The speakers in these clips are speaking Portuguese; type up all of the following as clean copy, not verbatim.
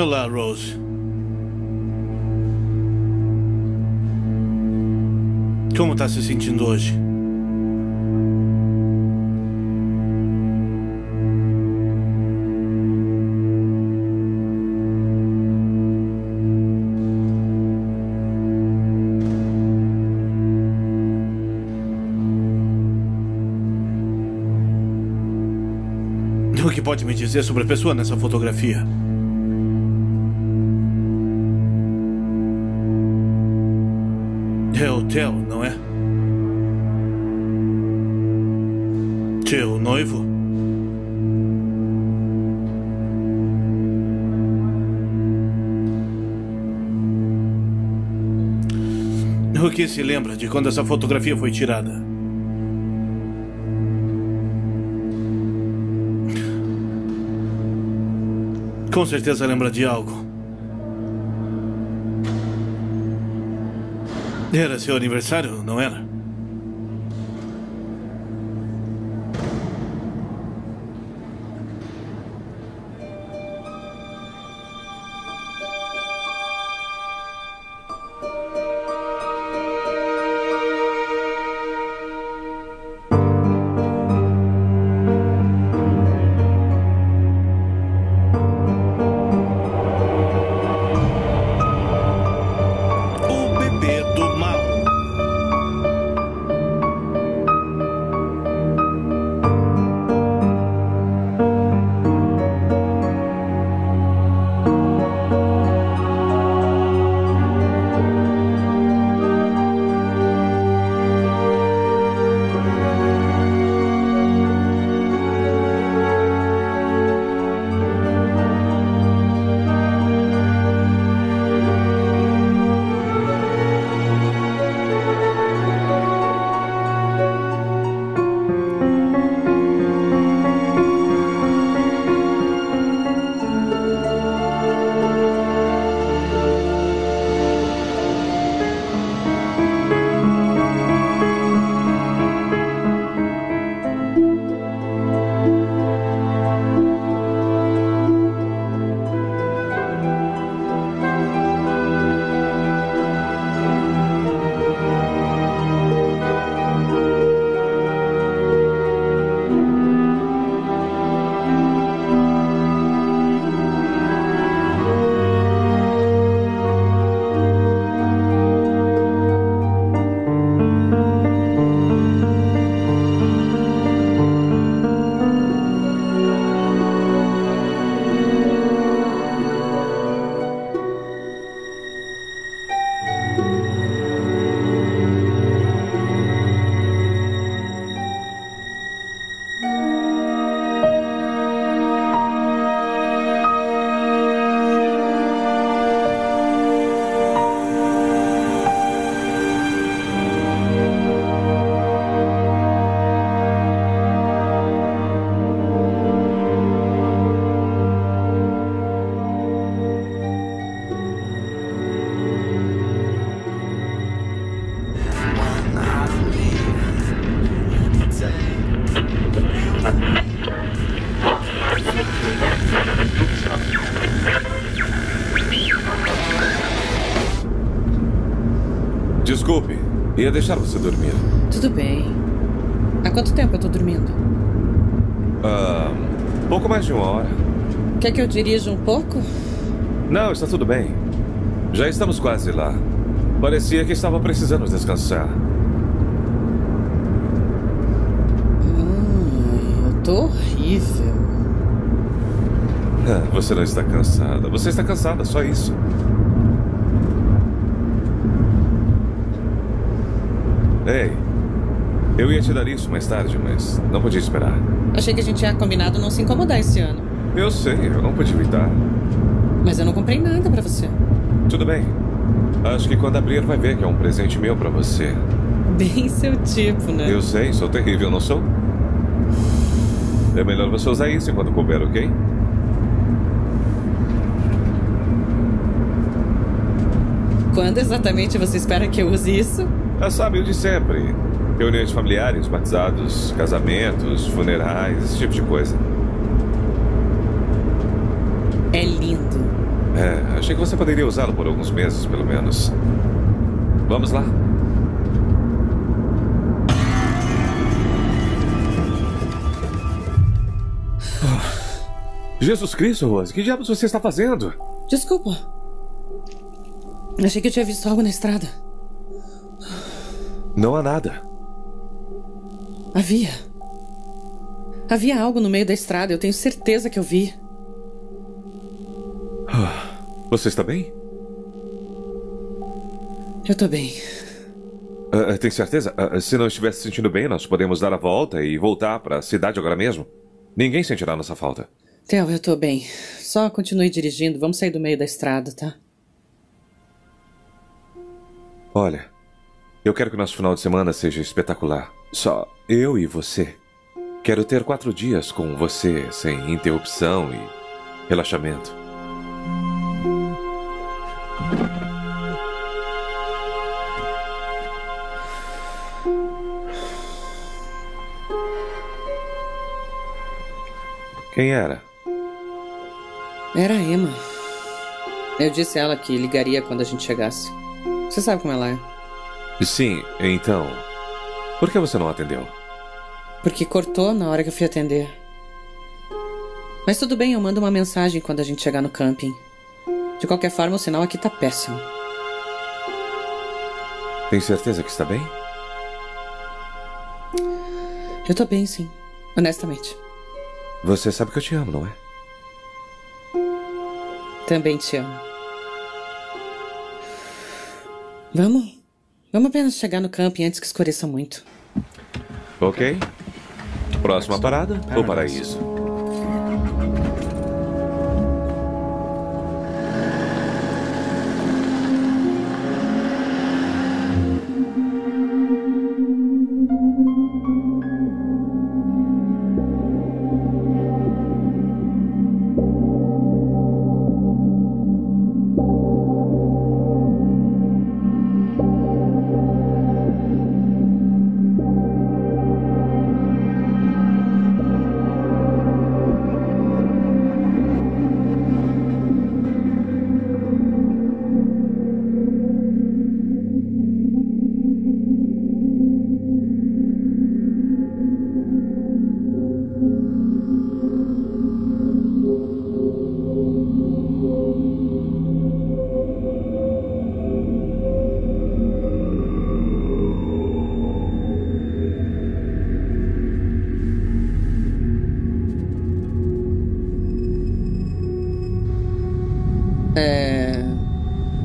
Olá, Rose. Como está se sentindo hoje? O que pode me dizer sobre a pessoa nessa fotografia? É o Theo, não é? Teu noivo? O que se lembra de quando essa fotografia foi tirada? Com certeza lembra de algo. Era seu aniversário, não era? Desculpe, ia deixar você dormir. Tudo bem. Há quanto tempo eu tô dormindo? Pouco mais de 1 hora. Quer que eu dirija um pouco? Não, está tudo bem. Já estamos quase lá. Parecia que estava precisando descansar. Eu tô horrível. Você não está cansada. Você está cansada, só isso. Ei, eu ia te dar isso mais tarde, mas não podia esperar. Achei que a gente tinha combinado não se incomodar esse ano. Eu sei, eu não pude evitar. Mas eu não comprei nada pra você. Tudo bem. Acho que quando abrir vai ver que é um presente meu pra você. Bem seu tipo, né? Eu sei, sou terrível, não sou? É melhor você usar isso enquanto couber, ok? Quando exatamente você espera que eu use isso? Ah, sabe, o de sempre. Reuniões familiares, batizados, casamentos, funerais, esse tipo de coisa. É lindo. Achei que você poderia usá-lo por alguns meses, pelo menos. Vamos lá. Oh. Jesus Cristo, Rose, que diabos você está fazendo? Desculpa. Achei que eu tinha visto algo na estrada. Não há nada. Havia algo no meio da estrada, eu tenho certeza que eu vi. Você está bem? Eu estou bem. Tem certeza? Se não estiver se sentindo bem, nós podemos dar a volta e voltar para a cidade agora mesmo. Ninguém sentirá nossa falta. Theo, eu estou bem. Só continue dirigindo, vamos sair do meio da estrada, tá? Olha, eu quero que o nosso final de semana seja espetacular. Só eu e você. Quero ter 4 dias com você, sem interrupção e relaxamento. Quem era? Era a Emma. Eu disse a ela que ligaria quando a gente chegasse. Você sabe como ela é. Sim, então... Por que você não atendeu? Porque cortou na hora que eu fui atender. Mas tudo bem, eu mando uma mensagem quando a gente chegar no camping. De qualquer forma, o sinal aqui tá péssimo. Tem certeza que está bem? Eu tô bem, sim. Honestamente. Você sabe que eu te amo, não é? Também te amo. Vamos? Vamos apenas chegar no camping antes que escureça muito. Ok. Próxima parada, o paraíso.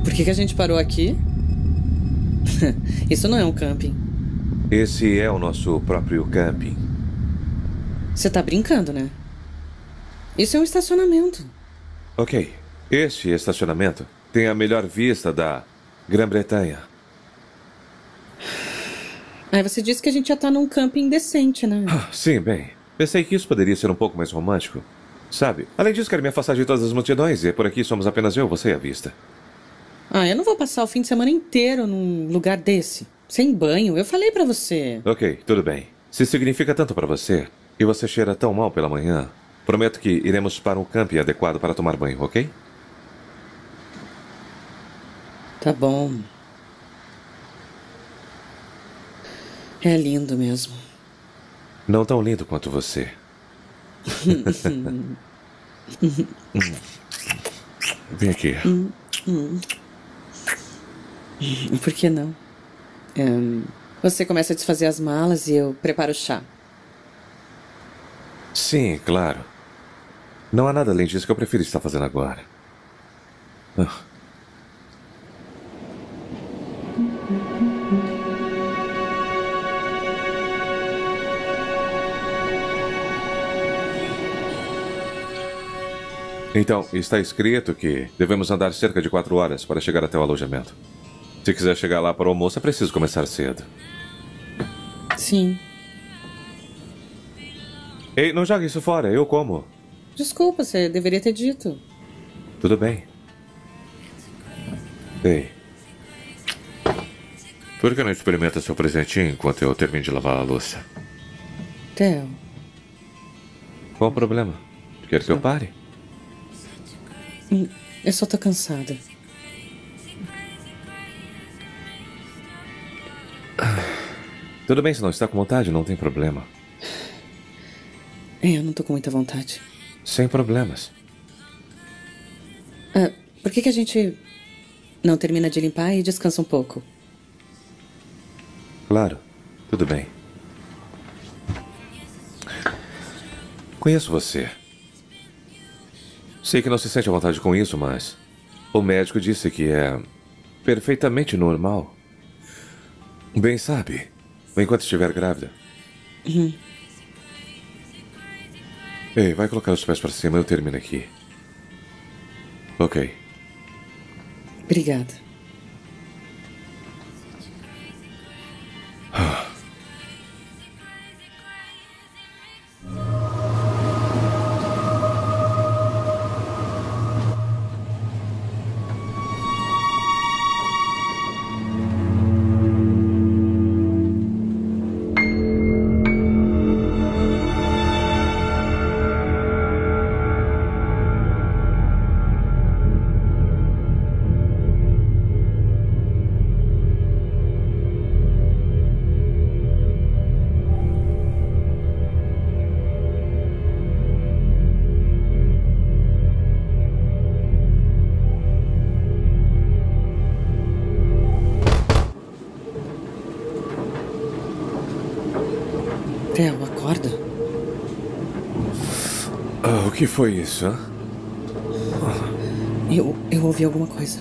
Por que a gente parou aqui? Isso não é um camping. Esse é o nosso próprio camping. Você tá brincando, né? Isso é um estacionamento. Ok. Este estacionamento tem a melhor vista da Grã-Bretanha. Aí você disse que a gente já tá num camping decente, né? Ah, sim, bem. Pensei que isso poderia ser um pouco mais romântico. Sabe? Além disso, quero me afastar de todas as multidões e por aqui somos apenas eu, você e a vista. Ah, eu não vou passar o fim de semana inteiro num lugar desse. Sem banho, eu falei pra você. Ok, tudo bem. Se significa tanto pra você, e você cheira tão mal pela manhã, prometo que iremos para um camping adequado para tomar banho, ok? Tá bom. É lindo mesmo. Não tão lindo quanto você. Vem aqui. Por que não? Você começa a desfazer as malas e eu preparo o chá. Sim, claro. Não há nada além disso que eu prefiro estar fazendo agora. Então, está escrito que devemos andar cerca de 4 horas para chegar até o alojamento. Se quiser chegar lá para o almoço, é preciso começar cedo. Sim. Ei, não jogue isso fora, eu como. Desculpa, você deveria ter dito. Tudo bem. Ei. Por que não experimenta seu presentinho enquanto eu termino de lavar a louça? Theo. Qual o problema? Quer que eu pare? Eu só tô cansada. Tudo bem, se não está com vontade, não tem problema. É, eu não tô com muita vontade. Sem problemas. Por que a gente não termina de limpar e descansa um pouco? Claro, tudo bem. Conheço você. Sei que não se sente à vontade com isso, mas o médico disse que é perfeitamente normal. Bem sabe, enquanto estiver grávida. Ei, vai colocar os pés para cima, eu termino aqui. Ok. Obrigada. Theo, acorda. O que foi isso? Hein? Eu ouvi alguma coisa.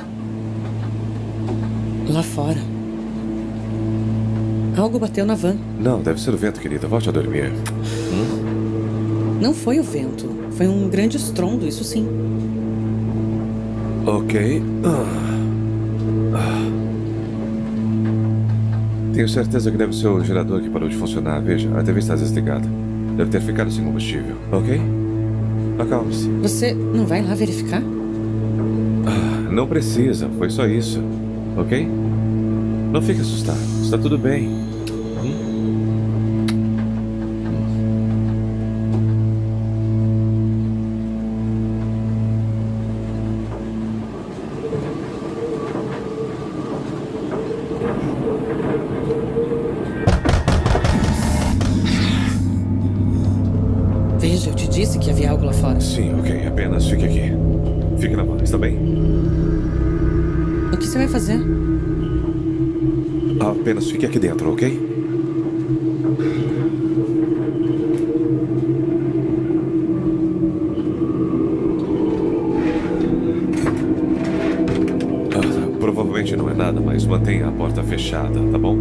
Lá fora. Algo bateu na van. Não, deve ser o vento, querida. Volte a dormir. Não foi o vento. Foi um grande estrondo, isso sim. Ok. Tenho certeza que deve ser o gerador que parou de funcionar. Veja, a TV está desligada. Deve ter ficado sem combustível, ok? Acalme-se. Você não vai lá verificar? Não precisa, foi só isso, ok? Não fique assustado, está tudo bem. Apenas fique aqui dentro, ok? Provavelmente não é nada, mas mantenha a porta fechada, tá bom?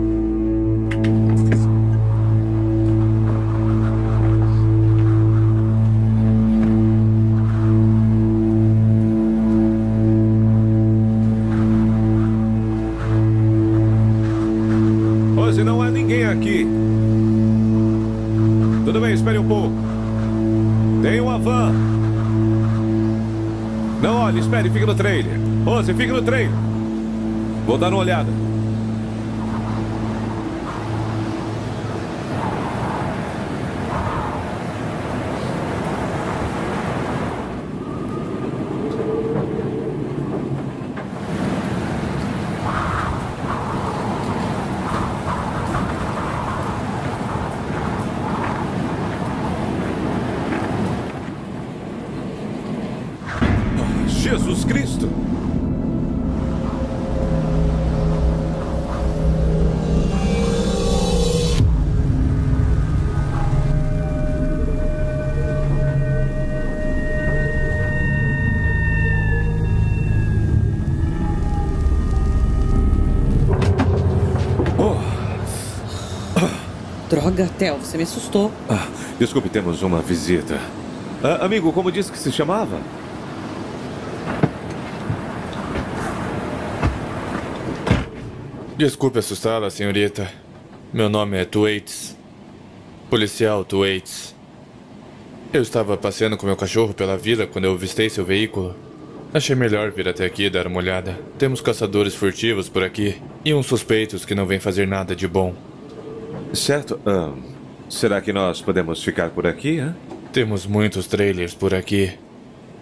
Espere, fique no trailer. Você fica no trailer. Vou dar uma olhada. Jesus Cristo! Droga, Theo, você me assustou. Desculpe, temos uma visita. Amigo, como disse que se chamava? Desculpe assustá-la, senhorita. Meu nome é Thwaites. Policial Thwaites. Eu estava passeando com meu cachorro pela vila quando eu avistei seu veículo. Achei melhor vir até aqui e dar uma olhada. Temos caçadores furtivos por aqui e uns suspeitos que não vêm fazer nada de bom. Certo. Será que nós podemos ficar por aqui, hein? Temos muitos trailers por aqui.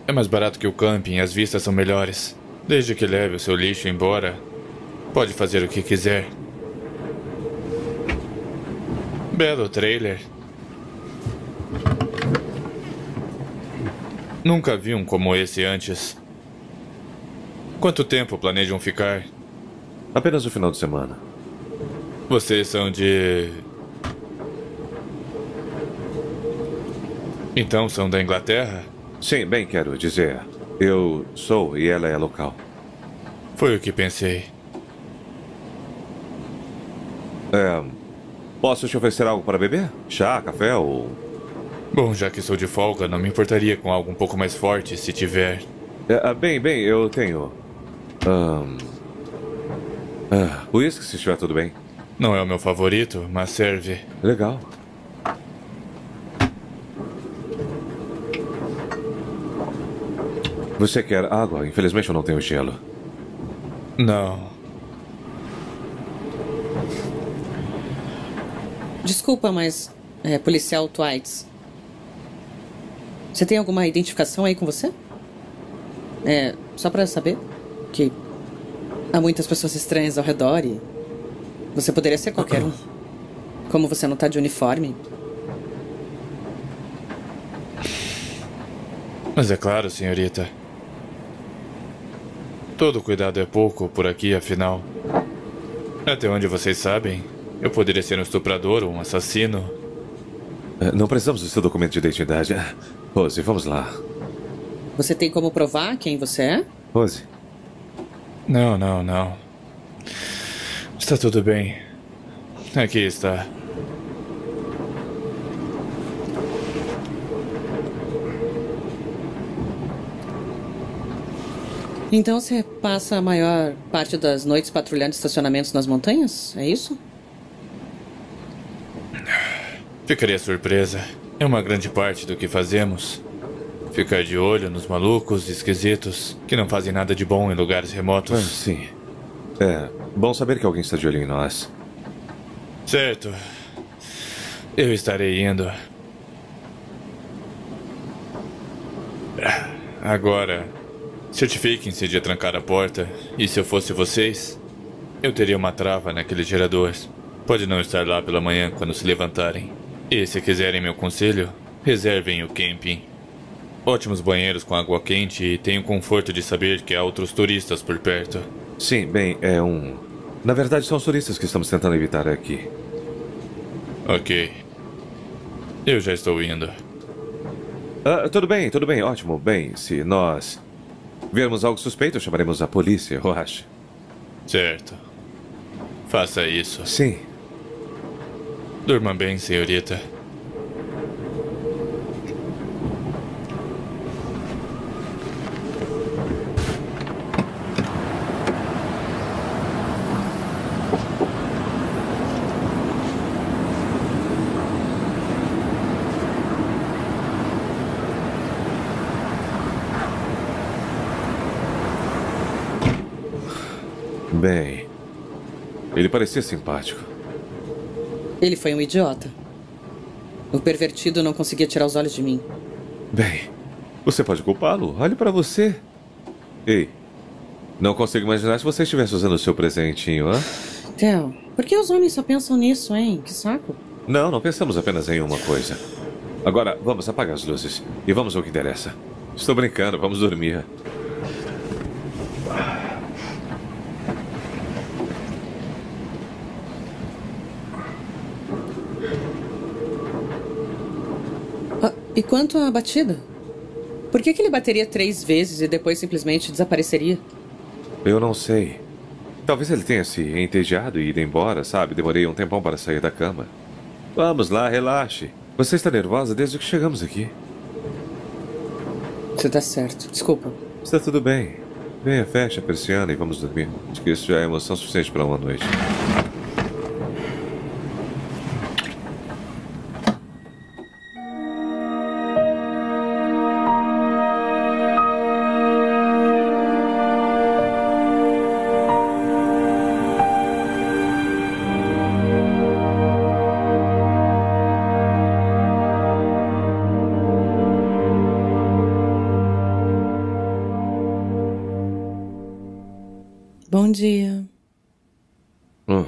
É mais barato que o camping, as vistas são melhores. Desde que leve o seu lixo embora, pode fazer o que quiser. Belo trailer. Nunca vi um como esse antes. Quanto tempo planejam ficar? Apenas o final de semana. Vocês são de... Então são da Inglaterra? Sim, bem, quero dizer, eu sou e ela é local. Foi o que pensei. Posso te oferecer algo para beber? Chá, café ou... Bom, já que sou de folga, não me importaria com algo um pouco mais forte, se tiver. Bem, eu tenho... uísque, se estiver tudo bem. Não é o meu favorito, mas serve. Legal. Você quer água? Infelizmente eu não tenho gelo. Não. Desculpa, mas... policial Thwaites. Você tem alguma identificação aí com você? Só pra saber que... há muitas pessoas estranhas ao redor e... você poderia ser qualquer um. Como você não tá de uniforme... Mas é claro, senhorita. Todo cuidado é pouco por aqui, afinal. Até onde vocês sabem, eu poderia ser um estuprador ou um assassino. Não precisamos do seu documento de identidade. Rose, vamos lá. Você tem como provar quem você é? Rose. Não. Está tudo bem. Aqui está. Então você passa a maior parte das noites patrulhando estacionamentos nas montanhas? É isso? Ficaria surpresa. É uma grande parte do que fazemos. Ficar de olho nos malucos esquisitos que não fazem nada de bom em lugares remotos. Sim. É bom saber que alguém está de olho em nós. Certo. Eu estarei indo. Agora... certifiquem-se de trancar a porta, e se eu fosse vocês, eu teria uma trava naquele gerador. Pode não estar lá pela manhã quando se levantarem. E se quiserem meu conselho, reservem o camping. Ótimos banheiros com água quente e tenho o conforto de saber que há outros turistas por perto. Sim, bem, na verdade são os turistas que estamos tentando evitar aqui. Ok. Eu já estou indo. Tudo bem, ótimo. Bem, se nós... vermos algo suspeito, chamaremos a polícia, eu acho. Certo. Faça isso. Sim. Durma bem, senhorita. Bem, ele parecia simpático. Ele foi um idiota. O pervertido não conseguia tirar os olhos de mim. Bem, você pode culpá-lo. Olhe para você. Ei, não consigo imaginar se você estivesse usando o seu presentinho, hã? Theo, por que os homens só pensam nisso, hein? Que saco. Não pensamos apenas em uma coisa. Agora, vamos apagar as luzes e vamos ao que interessa. Estou brincando, vamos dormir. E quanto à batida? Por que ele bateria 3 vezes e depois simplesmente desapareceria? Eu não sei. Talvez ele tenha se entediado e ido embora, sabe? Demorei um tempão para sair da cama. Vamos lá, relaxe. Você está nervosa desde que chegamos aqui. Você está certo. Desculpa. Está tudo bem. Venha, feche a persiana e vamos dormir. Acho que isso já é emoção suficiente para uma noite. Bom dia. Oi.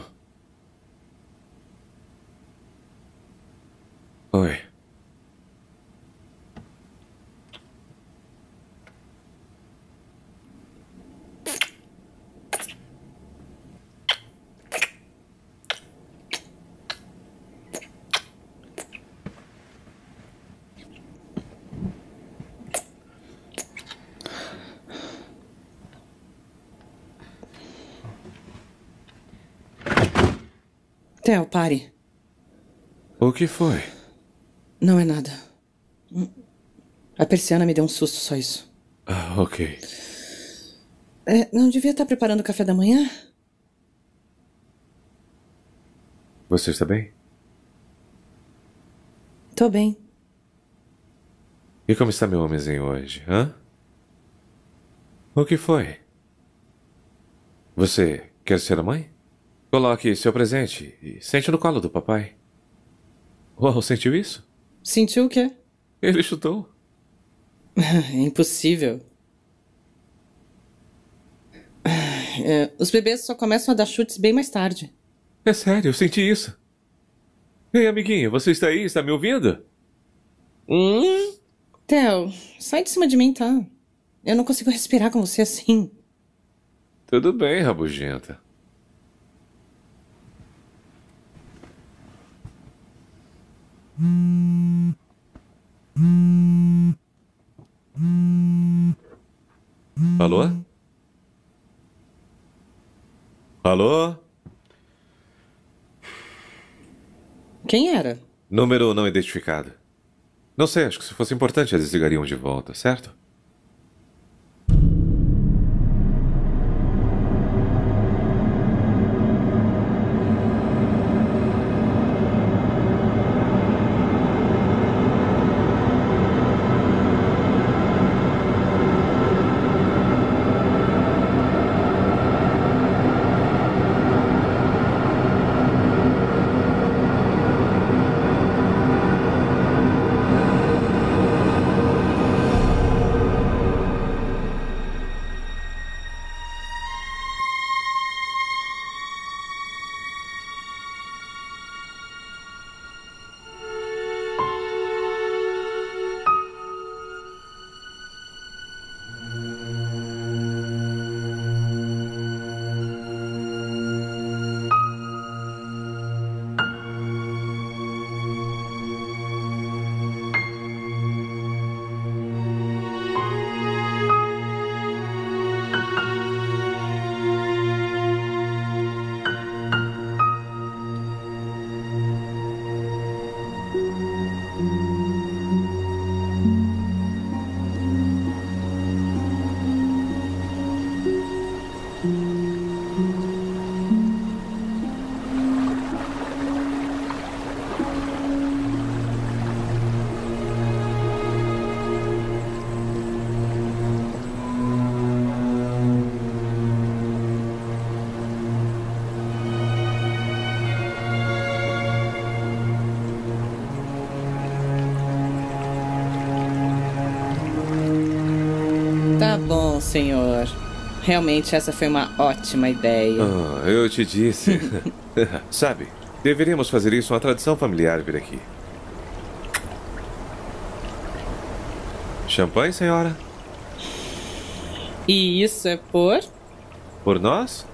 Theo, pare. O que foi? Não é nada. A persiana me deu um susto, só isso. Ah, ok. Não devia estar preparando o café da manhã? Você está bem? Tô bem. E como está meu homenzinho hoje, hã? O que foi? Você quer ser a mãe? Coloque seu presente e sente no colo do papai. Uau, sentiu isso? Sentiu o quê? Ele chutou. É impossível. Os bebês só começam a dar chutes bem mais tarde. É sério, eu senti isso. Ei, amiguinha, você está aí? Está me ouvindo? Theo, sai de cima de mim, tá? Eu não consigo respirar com você assim. Tudo bem, rabugenta. Alô? Alô? Quem era? Número não identificado. Não sei, acho que se fosse importante eles ligariam de volta, certo? Bom, senhor. Realmente essa foi uma ótima ideia. Oh, eu te disse. Sabe, deveríamos fazer isso uma tradição familiar vir aqui. Champanhe, senhora? E isso é por? Por nós?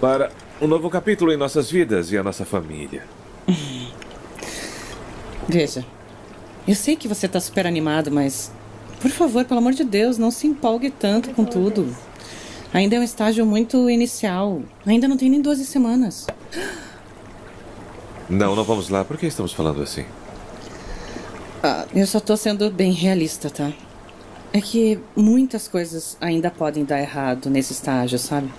Para um novo capítulo em nossas vidas e a nossa família. Veja, eu sei que você está super animado, mas... por favor, pelo amor de Deus, não se empolgue tanto com tudo. Ainda é um estágio muito inicial. Ainda não tem nem 12 semanas. Não vamos lá. Por que estamos falando assim? Eu só tô sendo bem realista, tá? É que muitas coisas ainda podem dar errado nesse estágio, sabe?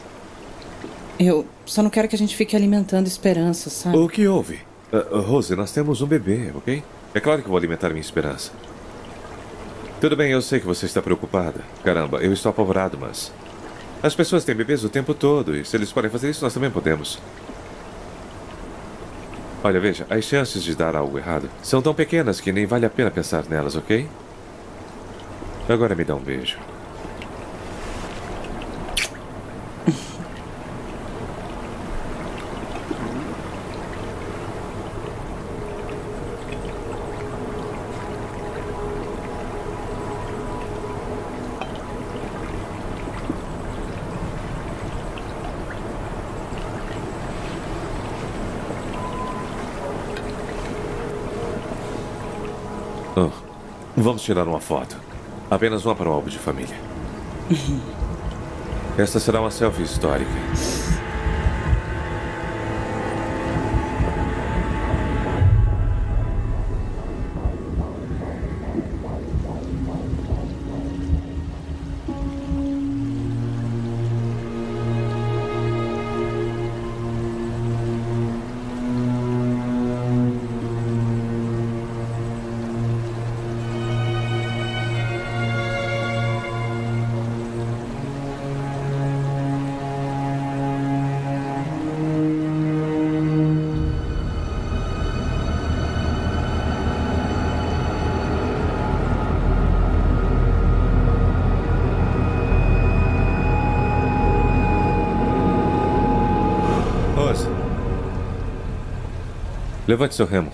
Eu só não quero que a gente fique alimentando esperança, sabe? O que houve? Rose, nós temos um bebê, ok? É claro que eu vou alimentar minha esperança. Tudo bem, eu sei que você está preocupada. Caramba, eu estou apavorado, mas... as pessoas têm bebês o tempo todo, e se eles podem fazer isso, nós também podemos. Olha, veja, as chances de dar algo errado são tão pequenas que nem vale a pena pensar nelas, ok? Agora me dá um beijo. Vamos tirar uma foto. Apenas uma para o álbum de família. Esta será uma selfie histórica. Levante seu remo.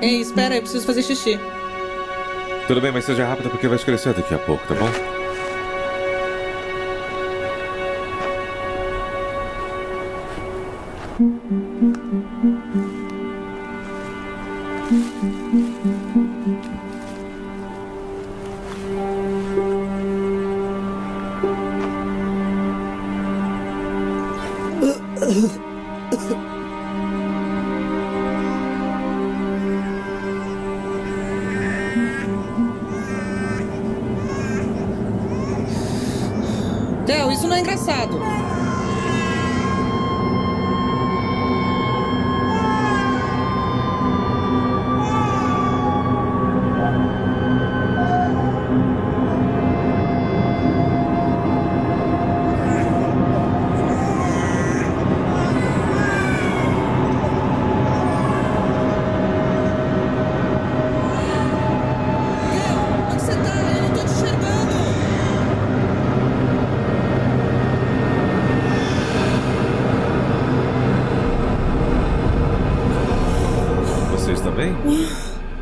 Ei, espera, eu preciso fazer xixi. Tudo bem, mas seja rápido porque vai escurecer daqui a pouco, tá bom?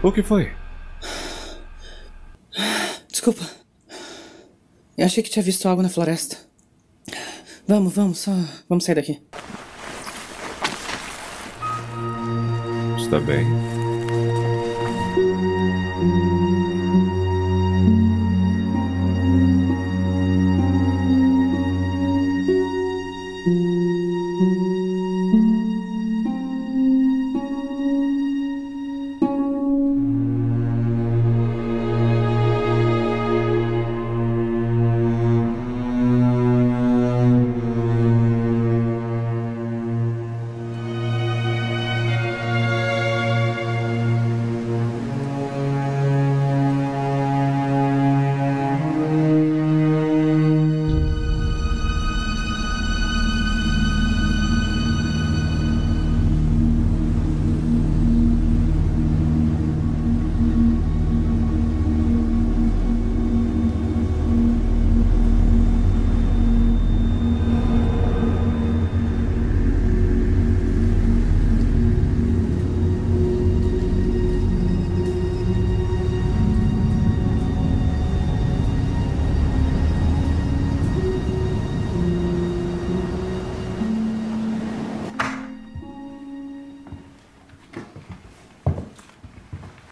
O que foi? Desculpa. Eu achei que tinha visto algo na floresta. Vamos sair daqui. Está bem.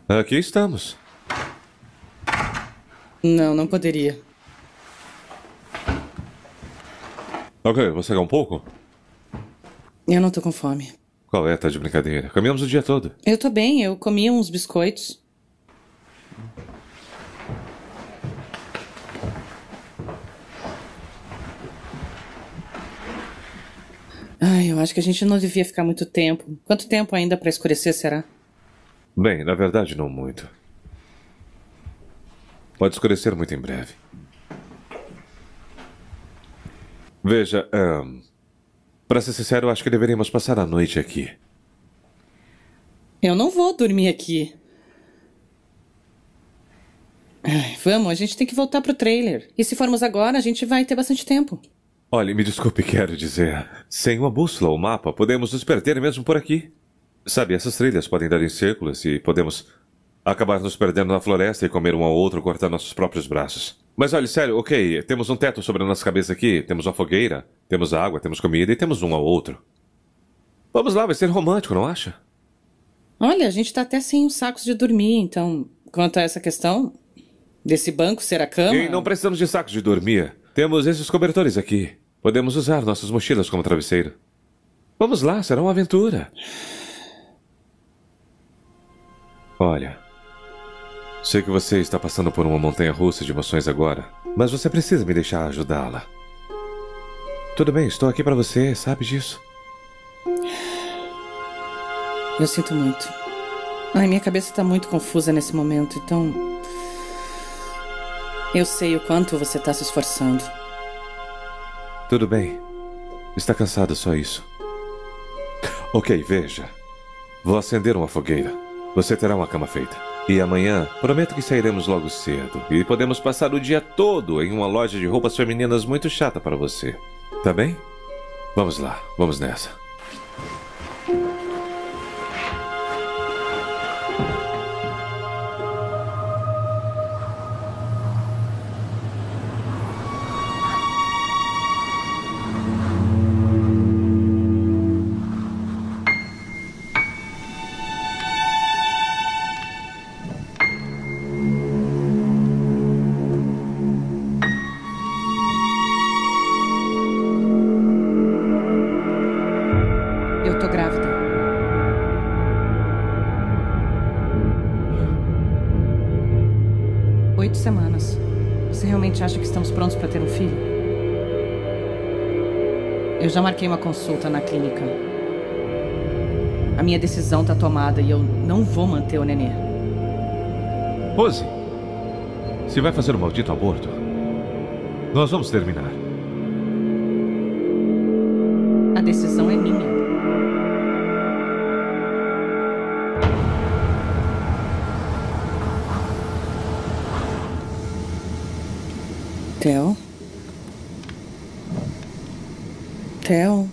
Aqui estamos. Não poderia. Ok, você quer um pouco? Eu não tô com fome. Qual é? Tá de brincadeira. Caminhamos o dia todo. Eu tô bem, eu comi uns biscoitos. Eu acho que a gente não devia ficar muito tempo. Quanto tempo ainda para escurecer, será? Bem, na verdade, não muito. Pode escurecer muito em breve. Veja, para ser sincero, acho que deveríamos passar a noite aqui. Eu não vou dormir aqui. Ai, vamos, a gente tem que voltar pro trailer. E se formos agora, a gente vai ter bastante tempo. Olhe, me desculpe, quero dizer. Sem uma bússola ou mapa, podemos nos perder mesmo por aqui. Sabe, essas trilhas podem dar em círculos e podemos acabar nos perdendo na floresta e comer um ao outro, cortar nossos próprios braços. Mas olhe, sério, ok, temos um teto sobre a nossa cabeça aqui, temos uma fogueira, temos água, temos comida e temos um ao outro. Vamos lá, vai ser romântico, não acha? Olha, a gente tá até sem uns sacos de dormir, então, quanto a essa questão... desse banco ser a cama? E não precisamos de sacos de dormir. Temos esses cobertores aqui. Podemos usar nossas mochilas como travesseiro. Vamos lá, será uma aventura. Olha, sei que você está passando por uma montanha-russa de emoções agora, mas você precisa me deixar ajudá-la. Tudo bem, estou aqui para você, sabe disso? Eu sinto muito. Ai, minha cabeça está muito confusa nesse momento, então... eu sei o quanto você está se esforçando. Tudo bem. Está cansada, só isso. Ok, veja. Vou acender uma fogueira. Você terá uma cama feita. E amanhã, prometo que sairemos logo cedo. E podemos passar o dia todo em uma loja de roupas femininas muito chata para você. Tá bem? Vamos lá, vamos nessa. Já marquei uma consulta na clínica. A minha decisão está tomada e eu não vou manter o nenê. Rose, se vai fazer o maldito aborto, nós vamos terminar. A decisão é minha. Theo? Theo?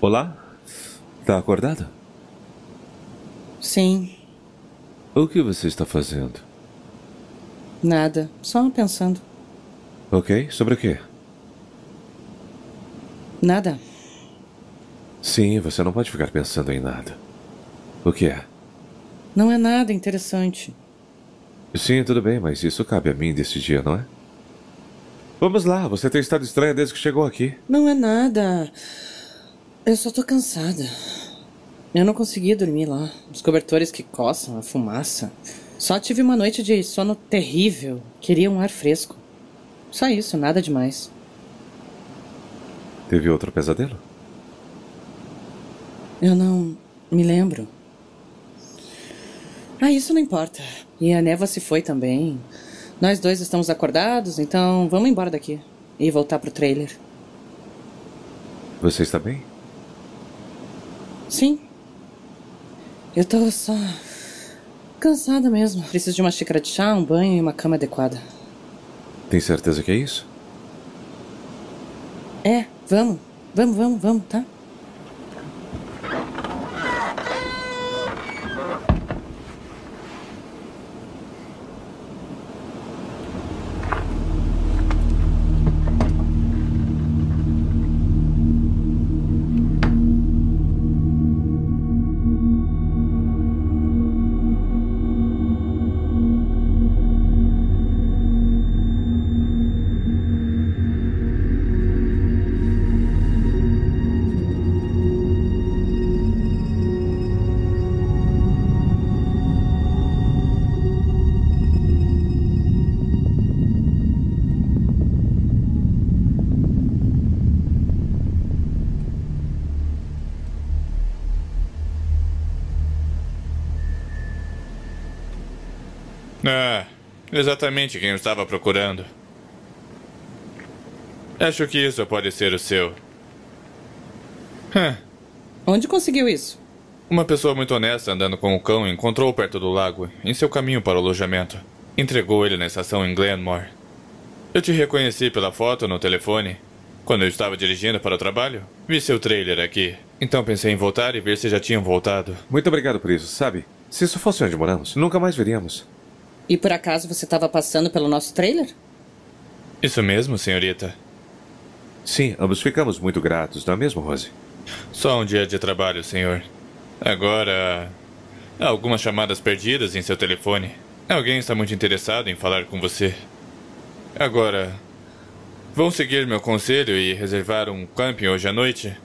Olá? Tá acordada? Sim. O que você está fazendo? Nada, só pensando. Ok, sobre o quê? Nada. Sim, você não pode ficar pensando em nada. O que é? Não é nada interessante. Sim, tudo bem, mas isso cabe a mim decidir, não é? Vamos lá, você tem estado estranha desde que chegou aqui. Não é nada. Eu só tô cansada. Eu não consegui dormir lá. Os cobertores que coçam, a fumaça. Só tive uma noite de sono terrível. Queria um ar fresco. Só isso, nada demais. Teve outro pesadelo? Eu não me lembro. Ah, isso não importa. E a névoa se foi também. Nós dois estamos acordados, então vamos embora daqui e voltar pro trailer. Você está bem? Sim. Eu tô só cansada mesmo. Preciso de uma xícara de chá, um banho e uma cama adequada. Tem certeza que é isso? É, vamos. Vamos, tá? Ah, exatamente quem eu estava procurando. Acho que isso pode ser o seu. Onde conseguiu isso? Uma pessoa muito honesta andando com o cão encontrou-o perto do lago, em seu caminho para o alojamento. Entregou ele na estação em Glenmore. Eu te reconheci pela foto no telefone. Quando eu estava dirigindo para o trabalho, vi seu trailer aqui. Então pensei em voltar e ver se já tinham voltado. Muito obrigado por isso, sabe? Se isso fosse onde moramos, nunca mais veríamos. E por acaso você estava passando pelo nosso trailer? Isso mesmo, senhorita. Sim, ambos ficamos muito gratos, não é mesmo, Rose? Só um dia de trabalho, senhor. Agora, há algumas chamadas perdidas em seu telefone. Alguém está muito interessado em falar com você. Agora, vão seguir meu conselho e reservar um camping hoje à noite?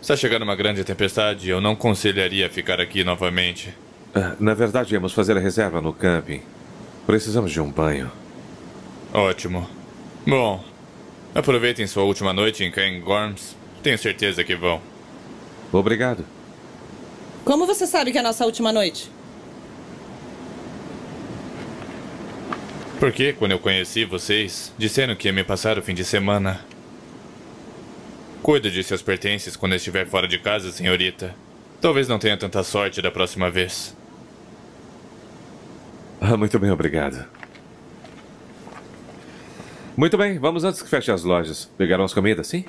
Está chegando uma grande tempestade e eu não aconselharia ficar aqui novamente. Na verdade, íamos fazer a reserva no camping. Precisamos de um banho. Ótimo. Bom, aproveitem sua última noite em Cairngorms. Tenho certeza que vão. Obrigado. Como você sabe que é a nossa última noite? Porque quando eu conheci vocês, disseram que ia me passar o fim de semana. Cuide de seus pertences quando estiver fora de casa, senhorita. Talvez não tenha tanta sorte da próxima vez. Muito bem, obrigado. Muito bem, vamos antes que feche as lojas. Pegaram as comidas, sim?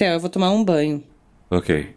Eu vou tomar um banho. Ok.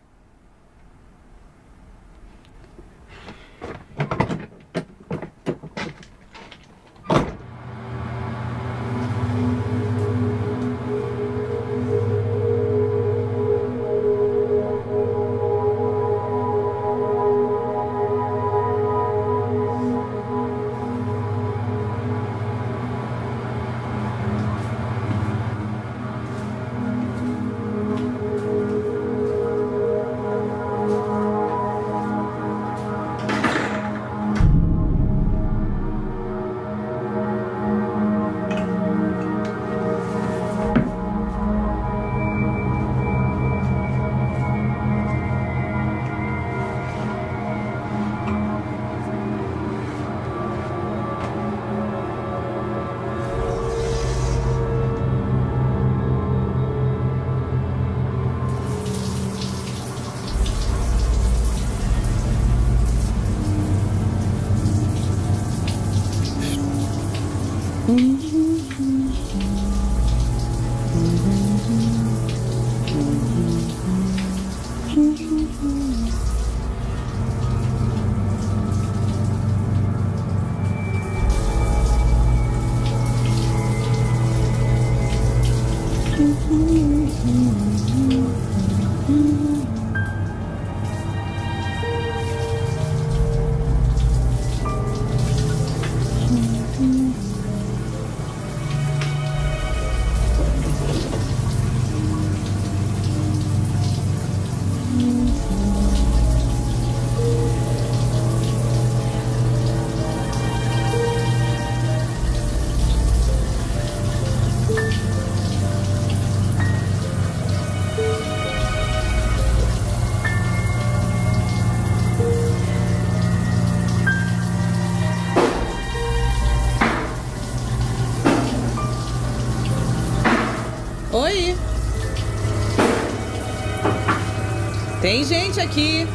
Tem gente aqui.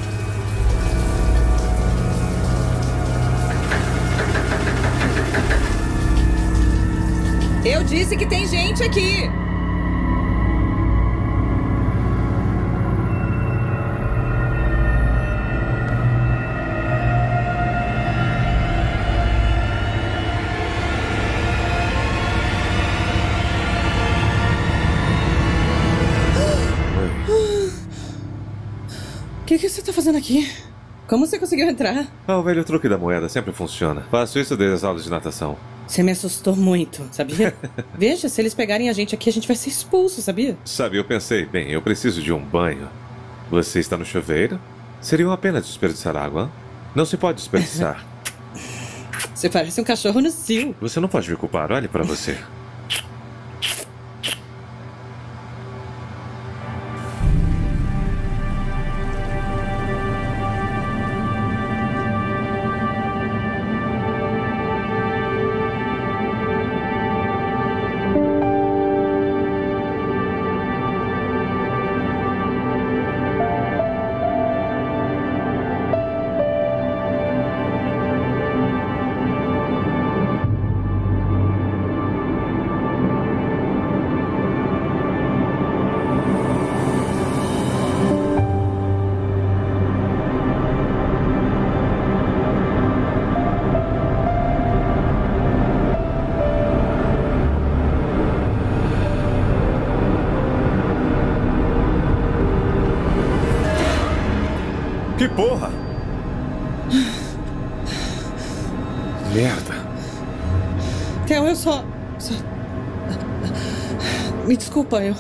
Eu disse que tem gente aqui. O que você tá fazendo aqui? Como você conseguiu entrar? Ah, o velho truque da moeda sempre funciona. Faço isso desde as aulas de natação. Você me assustou muito, sabia? Veja, se eles pegarem a gente aqui, a gente vai ser expulso, sabia? Sabe, eu pensei, bem, eu preciso de um banho. Você está no chuveiro? Seria uma pena desperdiçar água. Não se pode desperdiçar. Você parece um cachorro no cio. Você não pode me culpar, olhe pra você. Me desculpa, eu...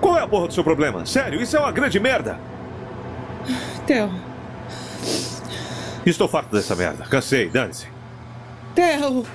Qual é a porra do seu problema? Sério, isso é uma grande merda. Theo... Estou farto dessa merda. Cansei, dane-se. Theo...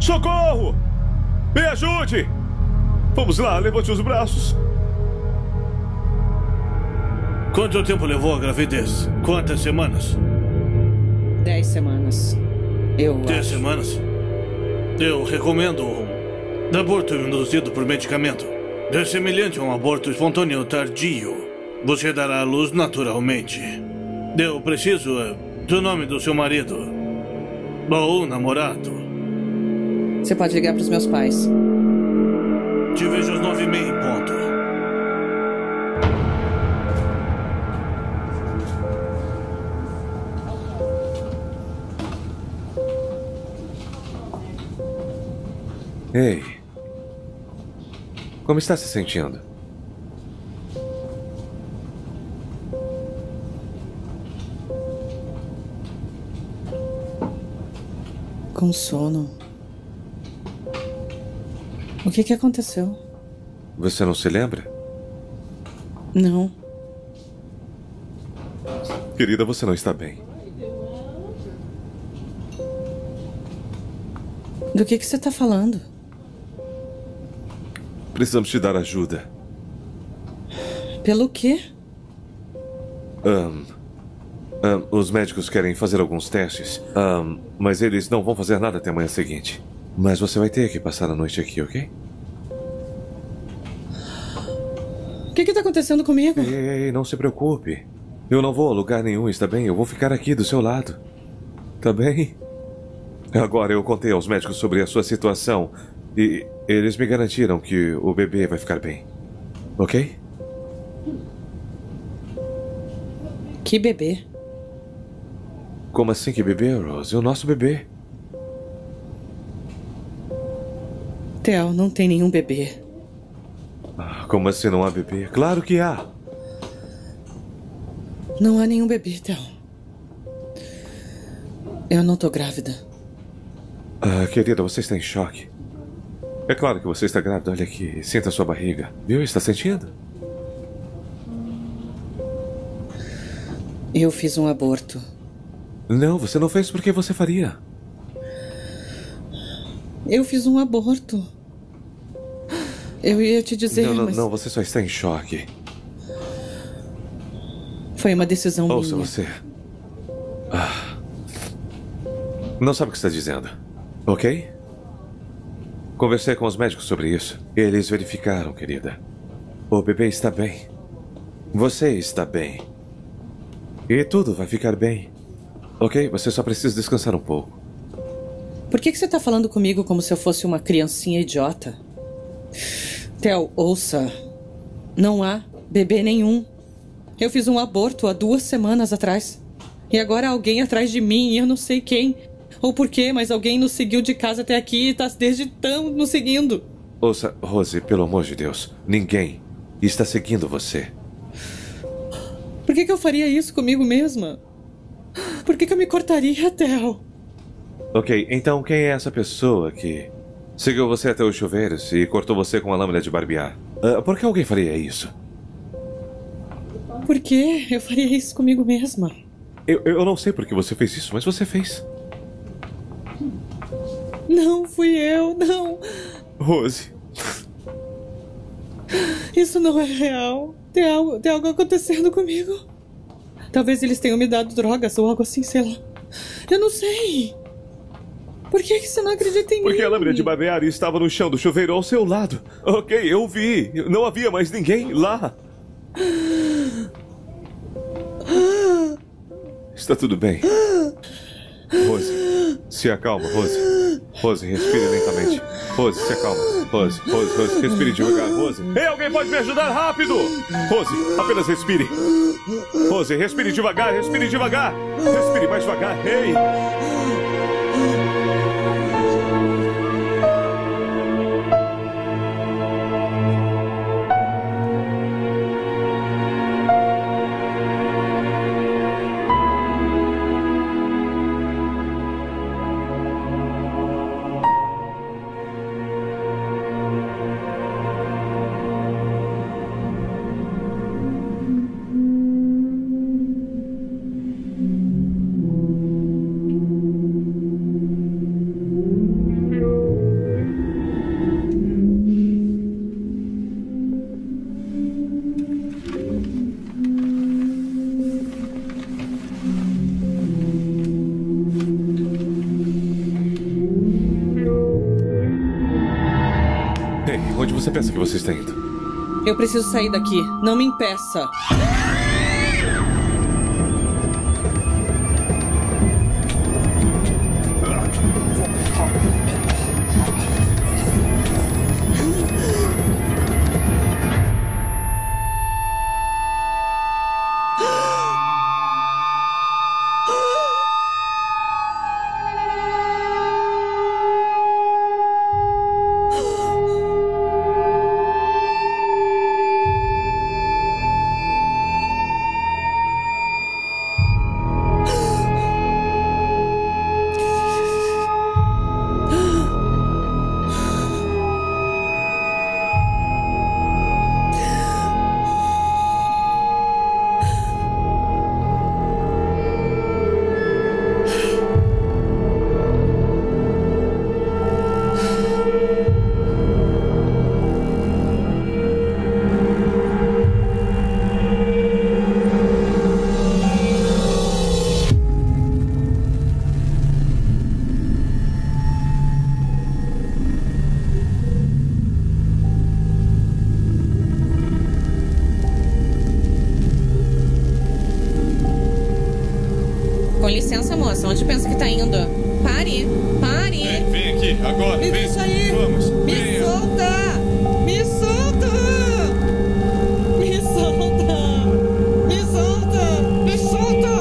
Socorro! Me ajude! Vamos lá, levante os braços. Quanto tempo levou a gravidez? Quantas semanas? 10 semanas. Eu 10 semanas? Eu recomendo um aborto induzido por medicamento. É semelhante a um aborto espontâneo tardio. Você dará à luz naturalmente. Eu preciso do nome do seu marido. Ou namorado. Você pode ligar para os meus pais. Te vejo às 9:30 em ponto. Ei. Como está se sentindo? Com sono. O que aconteceu? Você não se lembra? Não. Querida, você não está bem. Do que você está falando? Precisamos te dar ajuda. Pelo quê? Os médicos querem fazer alguns testes, mas eles não vão fazer nada até amanhã seguinte. Mas você vai ter que passar a noite aqui, ok? O que está acontecendo comigo? Ei, não se preocupe. Eu não vou a lugar nenhum, está bem? Eu vou ficar aqui do seu lado. Tá bem? Agora eu contei aos médicos sobre a sua situação e eles me garantiram que o bebê vai ficar bem. Ok? Que bebê? Como assim que bebê, Rose? O nosso bebê. hotel não tem nenhum bebê. Como assim não há bebê? Claro que há. Não há nenhum bebê, Theo. Eu não tô grávida. Ah, querida, você está em choque. É claro que você está grávida. Olha aqui, sinta sua barriga. Viu? Está sentindo? Eu fiz um aborto. Não, você não fez porque você faria. Eu fiz um aborto. Eu ia te dizer, não, não, mas... Não, você só está em choque. Foi uma decisão minha. Ouça você. Não sabe o que está dizendo, ok? Conversei com os médicos sobre isso. Eles verificaram, querida. O bebê está bem. Você está bem. E tudo vai ficar bem. Ok? Você só precisa descansar um pouco. Por que você está falando comigo como se eu fosse uma criancinha idiota? Theo, ouça. Não há bebê nenhum. Eu fiz um aborto há 2 semanas atrás. E agora alguém atrás de mim, e eu não sei quem ou porquê, mas alguém nos seguiu de casa até aqui e está desde tão nos seguindo. Ouça, Rose, pelo amor de Deus, ninguém está seguindo você. Por que eu faria isso comigo mesma? Por que eu me cortaria, Theo? Ok, então quem é essa pessoa que seguiu você até os chuveiros e cortou você com a lâmina de barbear? Por que alguém faria isso? Por que eu faria isso comigo mesma? Eu não sei por que você fez isso, mas você fez. Não, fui eu, não. Rose. Isso não é real. Tem algo acontecendo comigo. Talvez eles tenham me dado drogas ou algo assim, sei lá. Eu não sei. Por que você não acredita em mim? Porque a lâmina de barbear estava no chão do chuveiro ao seu lado. Ok, eu vi. Não havia mais ninguém lá. Está tudo bem. Rose, se acalma, Rose. Rose, respire lentamente. Rose, se acalma. Rose, Rose, Rose, respire devagar, Rose. Ei, alguém pode me ajudar rápido? Rose, apenas respire. Rose, respire devagar, respire devagar. Respire mais devagar, ei. Você pensa que você está indo? Eu preciso sair daqui. Não me impeça. Onde pensa que tá indo? Pare! Pare! Vem aqui, agora! Me deixa aí! Vamos! Me solta! Me solta! Me solta! Me solta! Me solta! Me solta!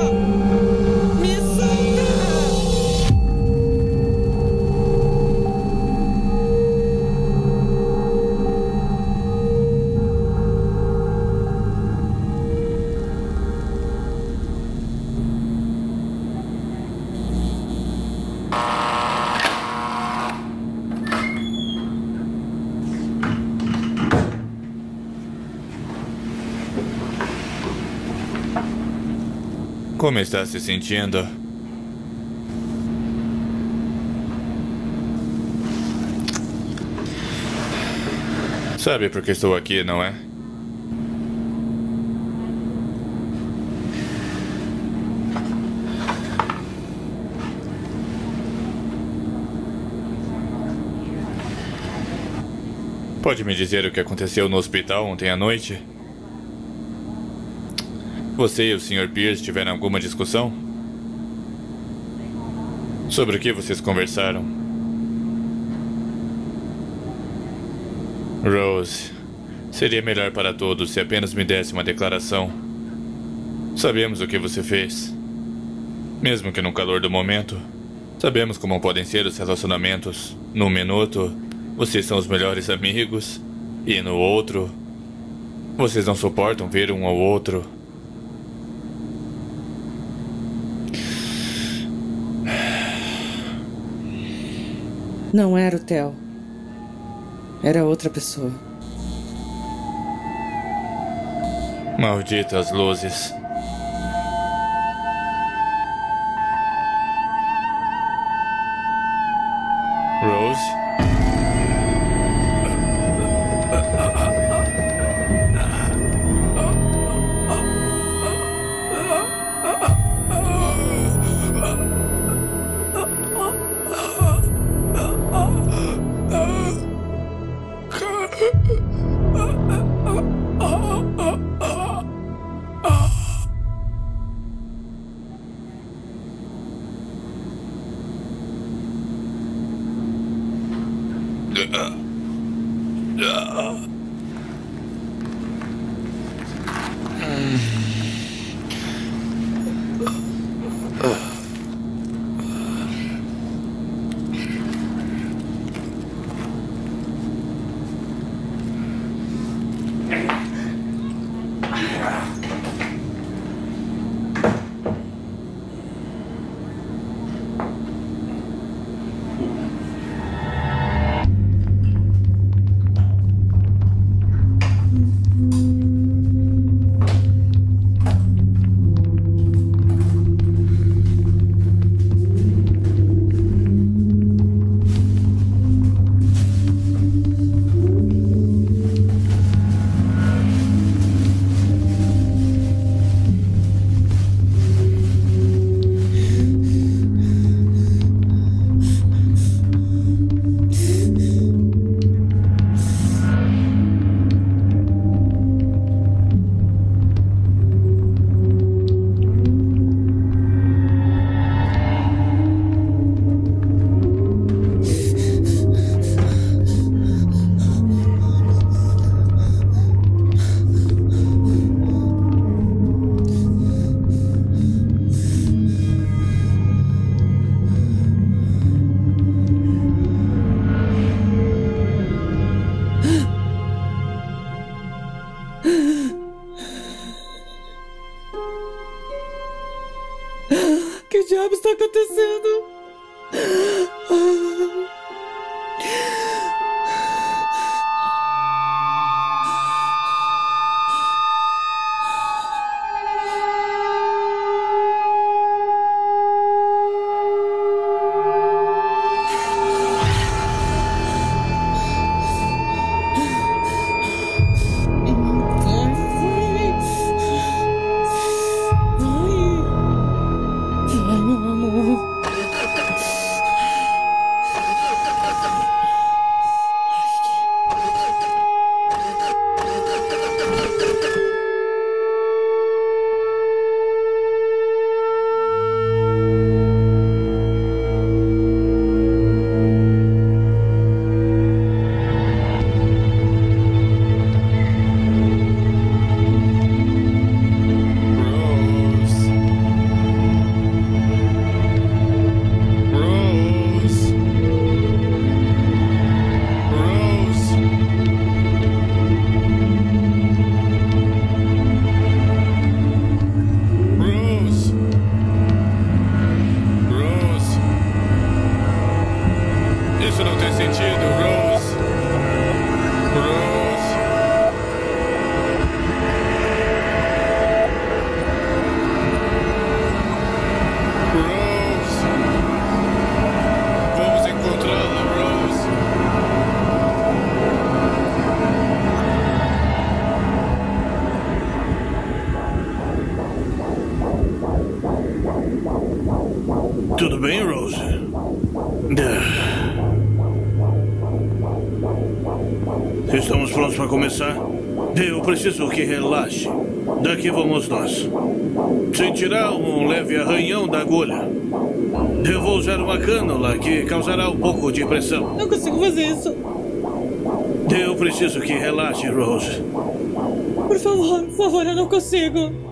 Como está se sentindo? Sabe por que estou aqui, não é? Pode me dizer o que aconteceu no hospital ontem à noite? Você e o Sr. Pierce tiveram alguma discussão? Sobre o que vocês conversaram? Rose, seria melhor para todos se apenas me desse uma declaração. Sabemos o que você fez. Mesmo que no calor do momento, sabemos como podem ser os relacionamentos. Num minuto, vocês são os melhores amigos, e no outro, vocês não suportam ver um ao outro. Não era o Theo. Era outra pessoa. Malditas luzes. Rose? Estamos prontos para começar? Eu preciso que relaxe. Daqui vamos nós. Sentirá um leve arranhão da agulha. Eu vou usar uma cânula que causará um pouco de pressão. Não consigo fazer isso. Eu preciso que relaxe, Rose. Por favor, eu não consigo.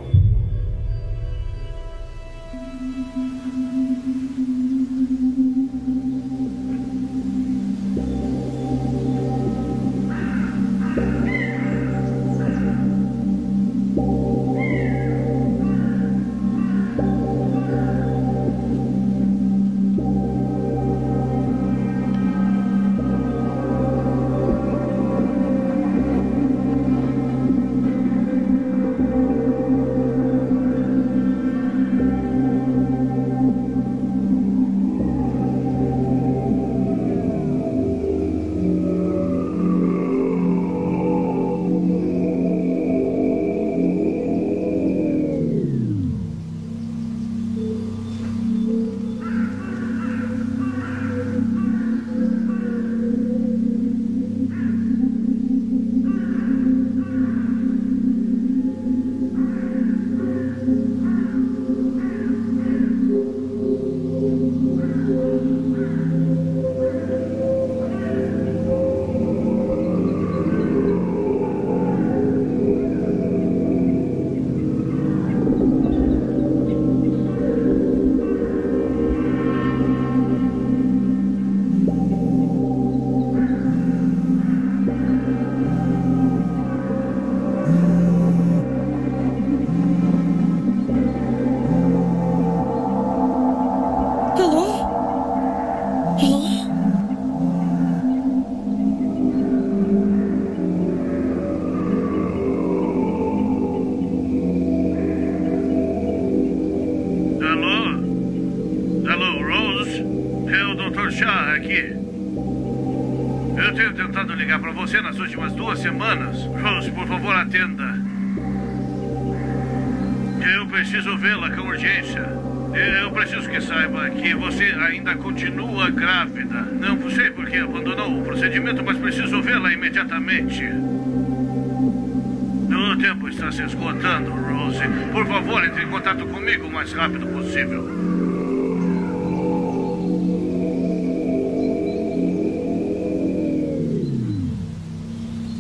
O tempo está se esgotando, Rose. Por favor, entre em contato comigo o mais rápido possível.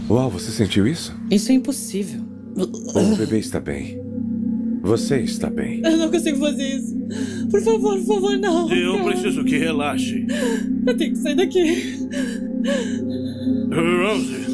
Uau, você sentiu isso? Isso é impossível. O bebê está bem. Você está bem. Eu não consigo fazer isso. Por favor, não. Eu preciso que relaxe. Eu tenho que sair daqui. Rose.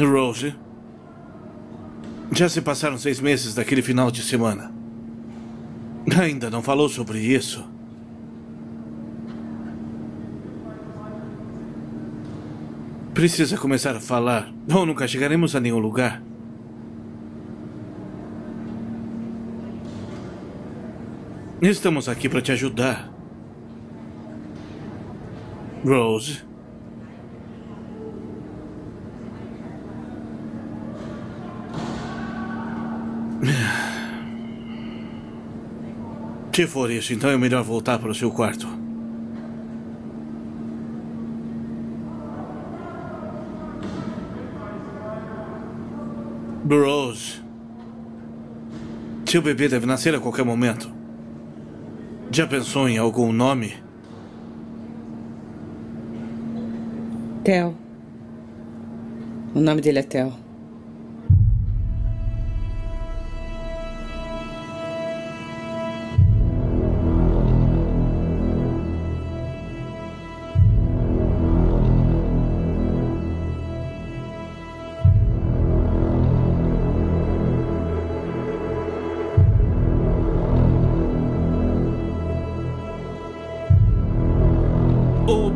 Rose, já se passaram 6 meses daquele final de semana. Ainda não falou sobre isso. Precisa começar a falar, ou nunca chegaremos a nenhum lugar. Estamos aqui para te ajudar, Rose. Se for isso, então é melhor voltar para o seu quarto. Rose, seu bebê deve nascer a qualquer momento. Já pensou em algum nome? Theo. O nome dele é Theo.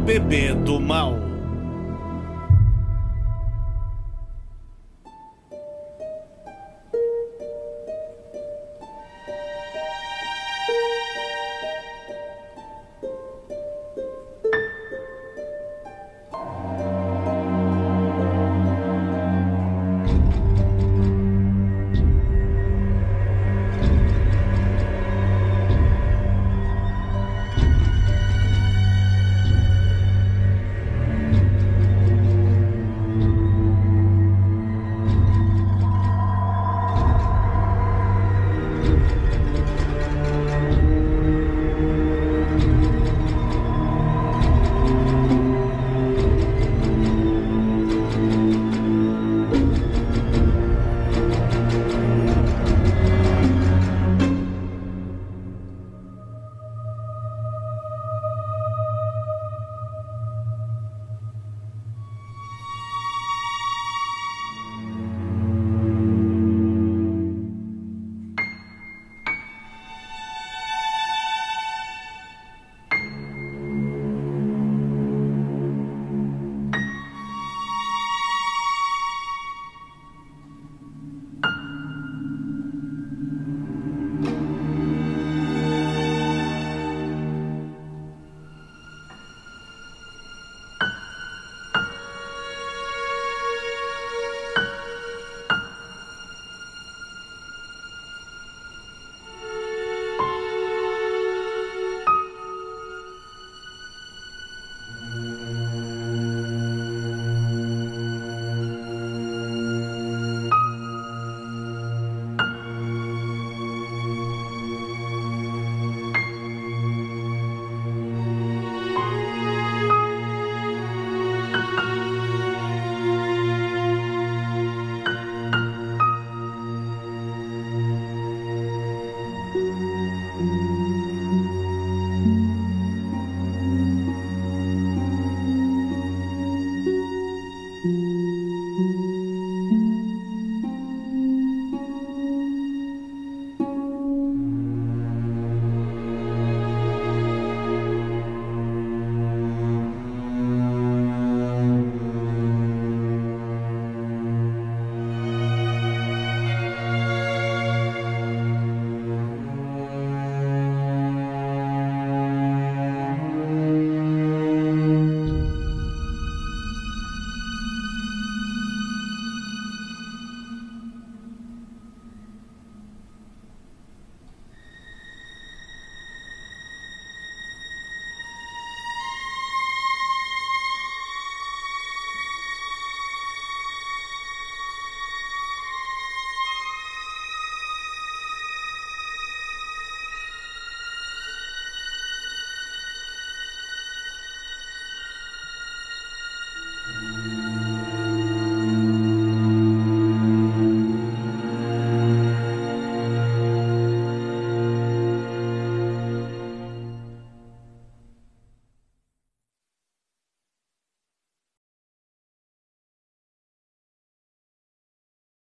Bebê do mal.